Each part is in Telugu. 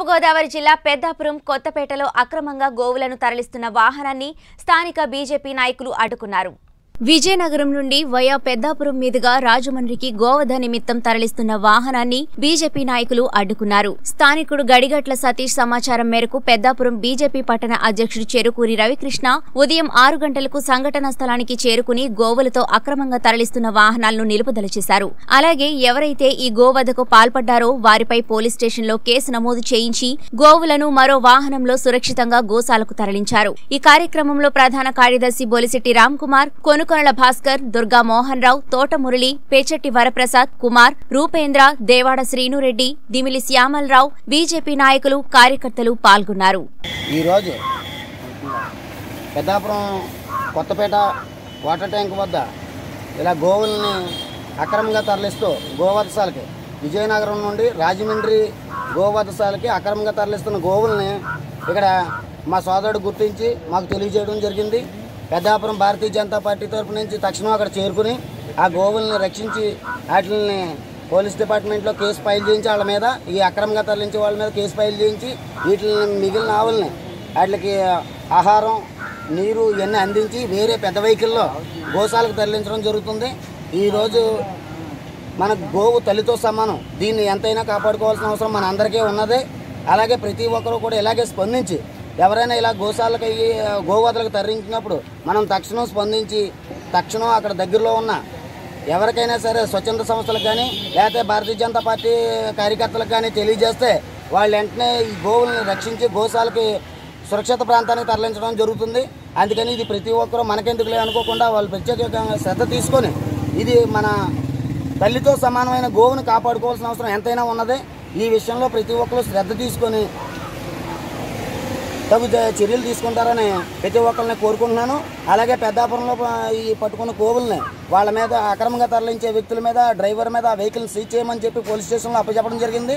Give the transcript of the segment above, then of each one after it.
తూర్పు గోదావరి జిల్లా పెద్దాపురం కొత్తపేటలో అక్రమంగా గోవులను తరలిస్తున్న వాహనాన్ని స్థానిక బీజేపీ నాయకులు అడ్డుకున్నారు. విజయనగరం నుండి వయా పెద్దాపురం మీదుగా రాజమండ్రికి గోవధ నిమిత్తం తరలిస్తున్న వాహనాన్ని బీజేపీ నాయకులు అడ్డుకున్నారు. స్థానికుడు గడిగట్ల సతీష్ సమాచారం మేరకు పెద్దాపురం బీజేపీ పట్టణ అధ్యక్షుడు చెరుకూరి రవికృష్ణ ఉదయం 6 గంటలకు సంఘటనా స్థలానికి చేరుకుని గోవులతో అక్రమంగా తరలిస్తున్న వాహనాలను నిలుపుదల చేశారు. అలాగే ఎవరైతే ఈ గోవధకు పాల్పడ్డారో వారిపై పోలీస్ స్టేషన్లో కేసు నమోదు చేయించి గోవులను మరో వాహనంలో సురక్షితంగా గోశాలకు తరలించారు. ఈ కార్యక్రమంలో ప్రధాన కార్యదర్శి బొలిశెట్టి రామ్ కుమార్, కొనుకొనల భాస్కర్, దుర్గా మోహన్ రావు, తోట మురళి, పేచెట్టి వరప్రసాద్ కుమార్, రూపేంద్ర, దేవాడ శ్రీనురెడ్డి, దిమిలి శ్యామలరావు, బీజేపీ నాయకులు, కార్యకర్తలు పాల్గొన్నారు. ఈరోజు పెద్దాపురం కొత్తపేట వాటర్ ట్యాంక్ వద్ద ఇలా గోవుల్ని అక్రమంగా తరలిస్తూ గోవధశాలకి విజయనగరం నుండి రాజమండ్రి గోవధశాలకి అక్రమంగా తరలిస్తున్న గోవుల్ని ఇక్కడ మా సోదరుడు గుర్తించి మాకు తెలియజేయడం జరిగింది. పెద్దాపురం భారతీయ జనతా పార్టీ తరఫు నుంచి తక్షణం అక్కడ చేరుకుని ఆ గోవుల్ని రక్షించి వాటిని పోలీస్ డిపార్ట్మెంట్లో కేసు ఫైల్ చేయించి వాళ్ళ మీద, ఈ అక్రమంగా తరలించే వాళ్ళ మీద కేసు ఫైల్ చేయించి వీటిని మిగిలిన ఆవుల్ని వాటికి ఆహారం, నీరు ఇవన్నీ అందించి వేరే పెద్ద వెహికల్లో గోశాలకు తరలించడం జరుగుతుంది. ఈరోజు మన గోవు తల్లితో సమానం, దీన్ని ఎంతైనా కాపాడుకోవాల్సిన అవసరం మన అందరికీ ఉన్నదే. అలాగే ప్రతి ఒక్కరూ కూడా ఇలాగే స్పందించి ఎవరైనా ఇలా గోశాలకు గోవధలకు తరలించినప్పుడు మనం తక్షణం స్పందించి తక్షణం అక్కడ దగ్గరలో ఉన్న ఎవరికైనా సరే స్వచ్ఛంద సంస్థలకు కానీ లేకపోతే భారతీయ జనతా పార్టీ కార్యకర్తలకు కానీ తెలియజేస్తే వాళ్ళు వెంటనే ఈ గోవులను రక్షించి గోశాలకి సురక్షిత ప్రాంతానికి తరలించడం జరుగుతుంది. అందుకని ఇది ప్రతి ఒక్కరూ మనకెందుకులే అనుకోకుండా వాళ్ళు ప్రత్యేకంగా శ్రద్ధ తీసుకొని ఇది మన తల్లితో సమానమైన గోవును కాపాడుకోవాల్సిన అవసరం ఎంతైనా ఉన్నది. ఈ విషయంలో ప్రతి ఒక్కరూ శ్రద్ధ తీసుకొని తగు చర్యలు తీసుకుంటారని ప్రతి ఒక్కరిని కోరుకుంటున్నాను. అలాగే పెద్దాపురంలో ఈ పట్టుకున్న గోవుల్ని వాళ్ళ మీద అక్రమంగా తరలించే వ్యక్తుల మీద, డ్రైవర్ మీద ఆ వెహికల్ సీజ్ చేయమని చెప్పి పోలీస్ స్టేషన్లో అప్పచెప్పడం జరిగింది.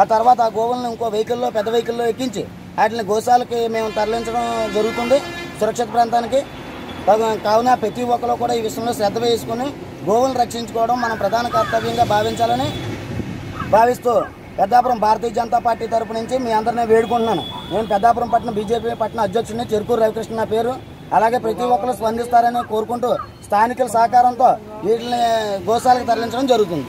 ఆ తర్వాత ఆ గోవుల్ని ఇంకో వెహికల్లో, పెద్ద వెహికల్లో ఎక్కించి వాటిని గోశాలకి మేము తరలించడం జరుగుతుంది, సురక్షిత ప్రాంతానికి. కావున ప్రతి ఒక్కరు కూడా ఈ విషయంలో శ్రద్ధ వేసుకుని గోవులను రక్షించుకోవడం మనం ప్రధాన కర్తవ్యంగా భావించాలని భావిస్తూ పెద్దాపురం భారతీయ జనతా పార్టీ తరపు నుంచి మీ అందరినీ వేడుకుంటున్నాను. నేను పెద్దాపురం పట్టణ బీజేపీ పట్టణ అధ్యక్షుడిని, చెరుకూరు రవికృష్ణ నా పేరు. అలాగే ప్రతి ఒక్కరు స్పందిస్తారని కోరుకుంటూ స్థానికుల సహకారంతో వీటిని గోశాలకు తరలించడం జరుగుతుంది.